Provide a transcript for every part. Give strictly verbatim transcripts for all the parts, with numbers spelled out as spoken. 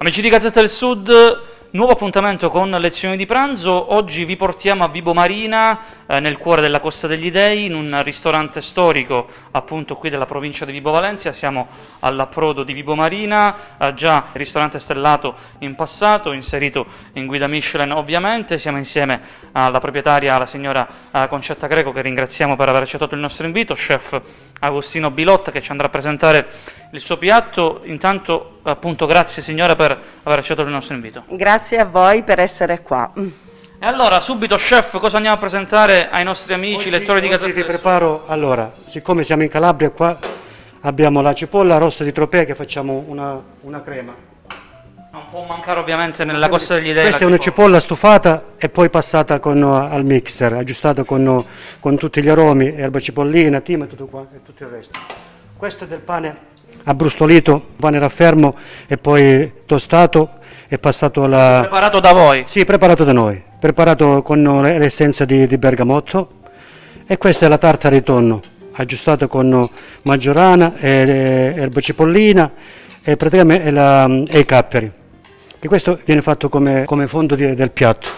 Amici di Gazzetta del Sud, nuovo appuntamento con Lezioni di pranzo. Oggi vi portiamo a Vibo Marina, eh, nel cuore della Costa degli Dei, in un ristorante storico appunto qui della provincia di Vibo Valentia. Siamo all'approdo di Vibo Marina, eh, già ristorante stellato in passato, inserito in guida Michelin ovviamente. Siamo insieme alla proprietaria, la signora eh, Concetta Greco, che ringraziamo per aver accettato il nostro invito, chef Agostino Bilotta, che ci andrà a presentare il suo piatto. Intanto appunto grazie signora per aver accettato il nostro invito. Grazie a voi per essere qua. E allora subito, chef, cosa andiamo a presentare ai nostri amici oggi, lettori di Gazzetta? Vi preparo, allora, siccome siamo in Calabria, qua abbiamo la cipolla rossa di Tropea, che facciamo una, una crema. Non può mancare ovviamente nella Costa degli Dei. Questa è una cipolla stufata e poi passata con, al mixer, aggiustata con, con tutti gli aromi, erba cipollina, timo e tutto, qua, e tutto il resto. Questo è del pane abbrustolito, pane raffermo e poi tostato e passato la... Preparato da voi? Sì, preparato da noi, preparato con l'essenza di, di bergamotto. E questa è la tartara di tonno, aggiustata con maggiorana, e, e, erba cipollina e, praticamente, e, la, e i capperi. E questo viene fatto come, come fondo di, del piatto.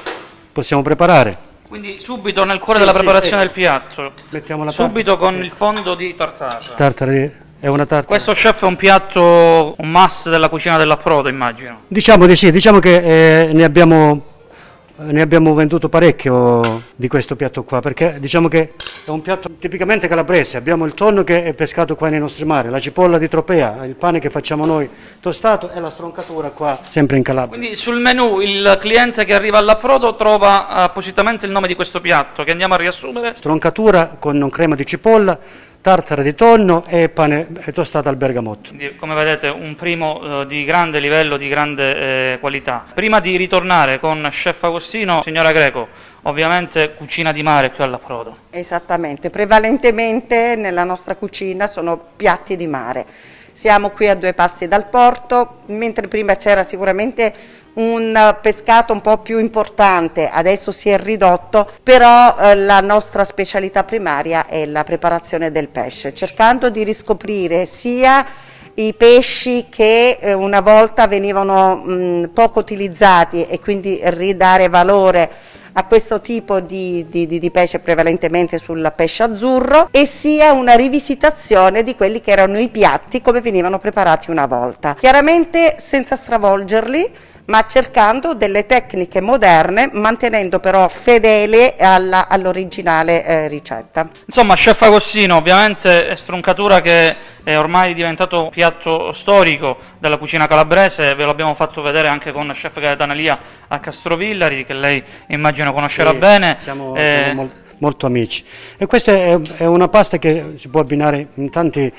Possiamo preparare. Quindi subito nel cuore sì, della sì, preparazione eh, del piatto, mettiamo la subito con eh. il fondo di tartara. Tartara di... È una tartara. Questo chef è un piatto, un must della cucina dell'approdo, immagino. Diciamo di sì, diciamo che eh, ne, abbiamo, ne abbiamo venduto parecchio di questo piatto qua, perché diciamo che è un piatto tipicamente calabrese. Abbiamo il tonno che è pescato qua nei nostri mari, la cipolla di Tropea, il pane che facciamo noi tostato e la stroncatura qua, sempre in Calabria. Quindi sul menù il cliente che arriva all'approdo trova appositamente il nome di questo piatto, che andiamo a riassumere. Stroncatura con crema di cipolla, tartara di tonno e pane tostato al bergamotto. Quindi, come vedete, un primo eh, di grande livello, di grande eh, qualità. Prima di ritornare con chef Agostino, signora Greco, ovviamente cucina di mare qui all'approdo. Esattamente, prevalentemente nella nostra cucina sono piatti di mare. Siamo qui a due passi dal porto, mentre prima c'era sicuramente un pescato un po' più importante, adesso si è ridotto, però eh, la nostra specialità primaria è la preparazione del pesce, cercando di riscoprire sia i pesci che eh, una volta venivano mh, poco utilizzati e quindi ridare valore a questo tipo di, di, di pesce, prevalentemente sul pesce azzurro, e sia una rivisitazione di quelli che erano i piatti come venivano preparati una volta, chiaramente senza stravolgerli, ma cercando delle tecniche moderne, mantenendo però fedele all'originale all eh, ricetta. Insomma, chef Agostino, ovviamente è stroncatura che è ormai diventato un piatto storico della cucina calabrese. Ve l'abbiamo fatto vedere anche con chef Gaetano Alia a Castrovillari, che lei immagino conoscerà sì, bene. Siamo eh... molto, molto amici. E questa è, è una pasta che si può abbinare in tanti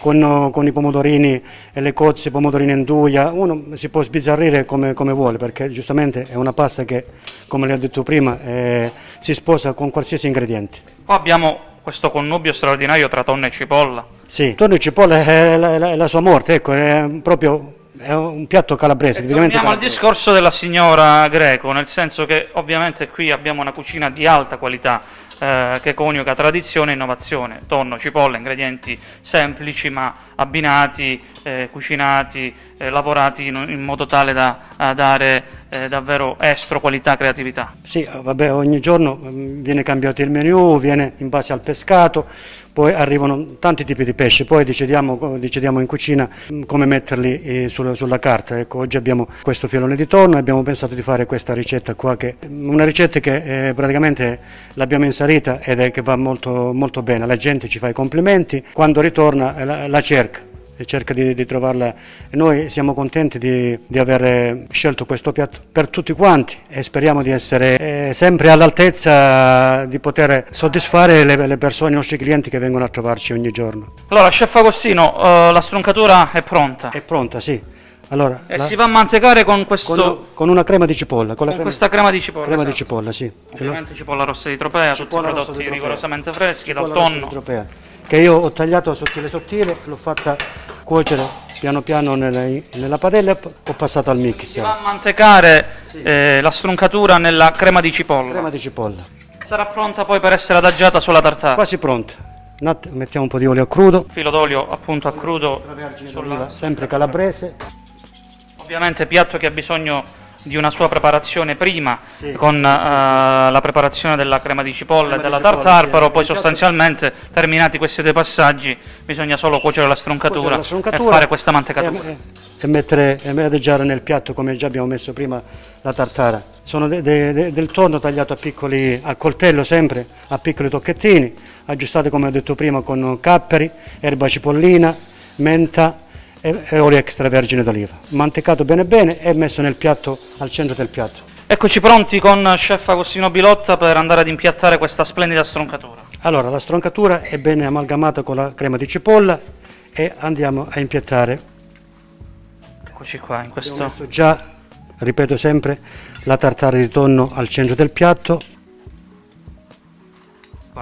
con, con i pomodorini e le cozze, i pomodorini nduja. Uno si può sbizzarrire come, come vuole, perché giustamente è una pasta che, come le ho detto prima, eh, si sposa con qualsiasi ingrediente. Qua abbiamo questo connubio straordinario tra tonno e cipolla. Sì, tonno e cipolla è la, la, la sua morte, ecco, è proprio... È un piatto calabrese. Torniamo al discorso della signora Greco, nel senso che ovviamente qui abbiamo una cucina di alta qualità eh, che coniuga tradizione e innovazione, tonno, cipolla, ingredienti semplici ma abbinati, eh, cucinati, eh, lavorati in, in modo tale da dare eh, davvero estro, qualità, creatività. Sì, vabbè, ogni giorno viene cambiato il menù, viene in base al pescato. Poi arrivano tanti tipi di pesci, poi decidiamo, decidiamo in cucina come metterli eh, sulla, sulla carta. Ecco, oggi abbiamo questo filone di tonno e abbiamo pensato di fare questa ricetta qua, che una ricetta che eh, praticamente l'abbiamo inserita ed è che va molto, molto bene. La gente ci fa i complimenti, quando ritorna la, la cerca. cerca di, di trovarla, e noi siamo contenti di, di aver scelto questo piatto per tutti quanti e speriamo di essere eh, sempre all'altezza di poter soddisfare le, le persone, i nostri clienti che vengono a trovarci ogni giorno. Allora, chef Agostino, eh, la stroncatura è pronta? È pronta, sì. Allora, e la... si va a mantecare con questo... Con, con una crema di cipolla. Con, la con crema... questa crema di cipolla. Crema esatto. di cipolla, sì. Ovviamente cipolla rossa di Tropea, cipolla tutti i prodotti rigorosamente freschi, cipolla dal tonno. Rossa di Tropea, che io ho tagliato a sottile sottile, l'ho fatta cuocere piano piano nella, nella padella e ho passato al mixer. Si va a mantecare sì. eh, la stroncatura nella crema di cipolla. Crema di cipolla. Sarà pronta poi per essere adagiata sulla tartara. Quasi pronta. Mettiamo un po' di olio a crudo. Filo d'olio appunto a crudo. Sulla... Sempre calabrese. Ovviamente piatto che ha bisogno di una sua preparazione prima, sì, con sì, uh, sì. la preparazione della crema di cipolla crema e della di cipolla, tartare, sì, però poi sostanzialmente che... terminati questi due passaggi bisogna solo cuocere la stroncatura, cuocere la stroncatura e fare questa mantecatura. E, e, mettere, e adeggiare nel piatto, come già abbiamo messo prima, la tartara. Sono de, de, de, del tonno tagliato a piccoli, a coltello sempre, a piccoli tocchettini, aggiustate come ho detto prima con capperi, erba cipollina, menta, e, e olio extravergine d'oliva, mantecato bene bene e messo nel piatto, al centro del piatto. Eccoci pronti con chef Agostino Bilotta per andare ad impiattare questa splendida stroncatura. Allora, la stroncatura è bene amalgamata con la crema di cipolla e andiamo a impiattare. Eccoci qua, in questo... Abbiamo messo già, ripeto sempre, la tartare di tonno al centro del piatto.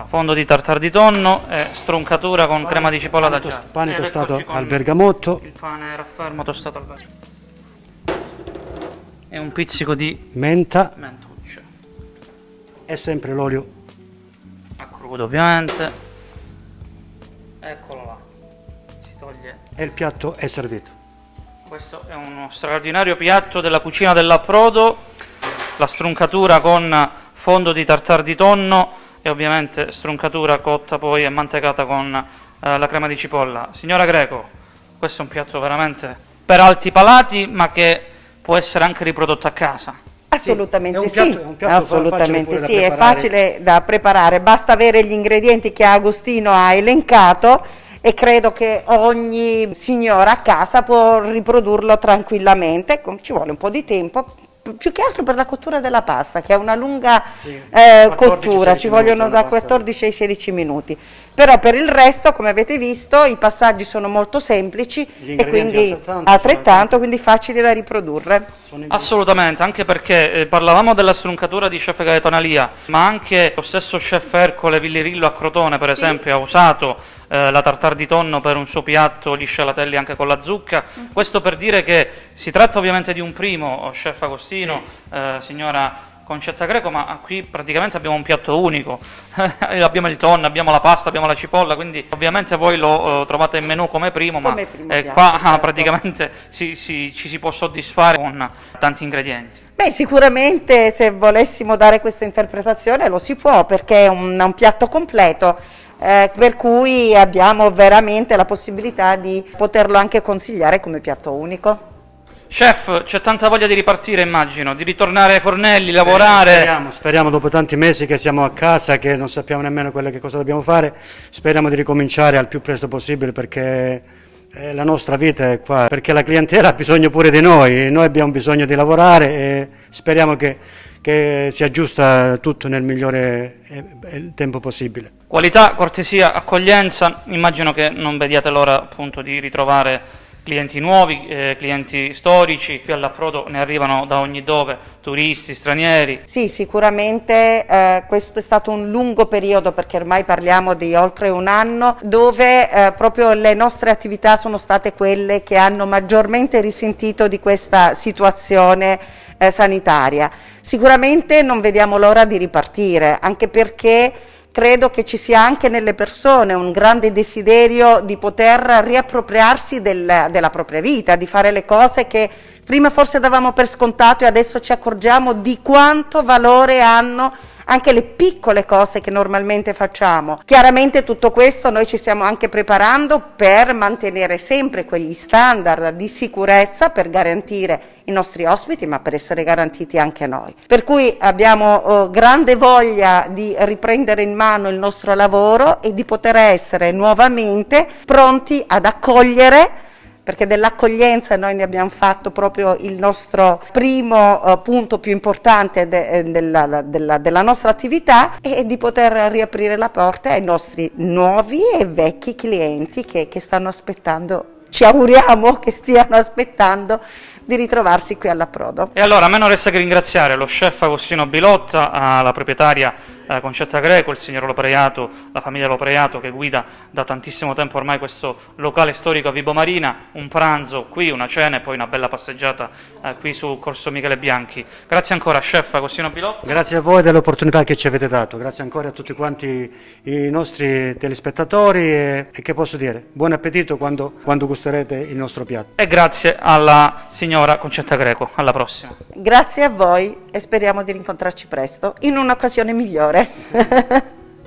Fondo di tartare di tonno e stroncatura con pane, crema di cipolla da giallo. Pane tostato al bergamotto. Il pane raffermo tostato al bergamotto. E un pizzico di menta. Mentuccia. E sempre l'olio a crudo, ovviamente. Eccolo là. Si toglie. E il piatto è servito. Questo è uno straordinario piatto della cucina dell'approdo. La stroncatura con fondo di tartare di tonno. E ovviamente stroncatura cotta poi e mantecata con eh, la crema di cipolla. Signora Greco, questo è un piatto veramente per alti palati, ma che può essere anche riprodotto a casa. Assolutamente sì, sì. È un piatto assolutamente sì, è facile da preparare, basta avere gli ingredienti che Agostino ha elencato e credo che ogni signora a casa può riprodurlo tranquillamente. Ci vuole un po' di tempo, più che altro per la cottura della pasta, che è una lunga sì, eh, cottura, ci vogliono da quattordici ai sedici minuti, però per il resto, come avete visto, i passaggi sono molto semplici e quindi altrettanto, altrettanto quindi facili da riprodurre. Assolutamente, anche perché eh, parlavamo della stroncatura di chef Gaetano Alia, ma anche lo stesso chef Ercole Villirillo a Crotone, per esempio, sì, ha usato eh, la tartare di tonno per un suo piatto, gli scialatelli anche con la zucca. Mm. Questo per dire che si tratta ovviamente di un primo, chef Agostino, sì. Eh, signora Concetta Greco, ma qui praticamente abbiamo un piatto unico, abbiamo il tonno, abbiamo la pasta, abbiamo la cipolla, quindi ovviamente voi lo eh, trovate in menù come primo, come ma primo eh, piatto, qua certo. praticamente si, si, ci si può soddisfare con tanti ingredienti. Beh, sicuramente se volessimo dare questa interpretazione lo si può, perché è un, un piatto completo. Eh, per cui abbiamo veramente la possibilità di poterlo anche consigliare come piatto unico. Chef, c'è tanta voglia di ripartire, immagino, di ritornare ai fornelli, lavorare. Speriamo, speriamo dopo tanti mesi che siamo a casa, che non sappiamo nemmeno quella che cosa dobbiamo fare, speriamo di ricominciare al più presto possibile, perché la nostra vita è qua, perché la clientela ha bisogno pure di noi, noi abbiamo bisogno di lavorare e speriamo che, che sia giusta tutto nel migliore tempo possibile. Qualità, cortesia, accoglienza, immagino che non vediate l'ora appunto di ritrovare clienti nuovi, eh, clienti storici, qui all'approdo ne arrivano da ogni dove, turisti, stranieri. Sì, sicuramente eh, questo è stato un lungo periodo, perché ormai parliamo di oltre un anno, dove eh, proprio le nostre attività sono state quelle che hanno maggiormente risentito di questa situazione eh, sanitaria. Sicuramente non vediamo l'ora di ripartire, anche perché credo che ci sia anche nelle persone un grande desiderio di poter riappropriarsi del, della propria vita, di fare le cose che prima forse davamo per scontato e adesso ci accorgiamo di quanto valore hanno anche le piccole cose che normalmente facciamo. Chiaramente tutto questo noi ci stiamo anche preparando per mantenere sempre quegli standard di sicurezza per garantire i nostri ospiti, ma per essere garantiti anche noi. Per cui abbiamo eh, grande voglia di riprendere in mano il nostro lavoro e di poter essere nuovamente pronti ad accogliere, perché dell'accoglienza noi ne abbiamo fatto proprio il nostro primo eh, punto più importante de, de, della, della, della nostra attività, e di poter riaprire la porta ai nostri nuovi e vecchi clienti che, che stanno aspettando, ci auguriamo che stiano aspettando di ritrovarsi qui all'approdo. E allora a me non resta che ringraziare lo chef Agostino Bilotta, la proprietaria eh, Concetta Greco, il signor Lopriato, la famiglia Lopriato, che guida da tantissimo tempo ormai questo locale storico a Vibo Marina, un pranzo qui, una cena e poi una bella passeggiata eh, qui su Corso Michele Bianchi. Grazie ancora chef Agostino Bilotta. Grazie a voi dell'opportunità che ci avete dato, grazie ancora a tutti quanti i nostri telespettatori e, e che posso dire, buon appetito quando, quando gusterete il nostro piatto. E grazie alla signora Concetta Greco, alla prossima. Grazie a voi e speriamo di rincontrarci presto in un'occasione migliore.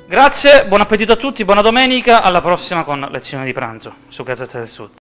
Grazie, buon appetito a tutti, buona domenica, alla prossima con Lezioni di pranzo su Gazzetta del Sud.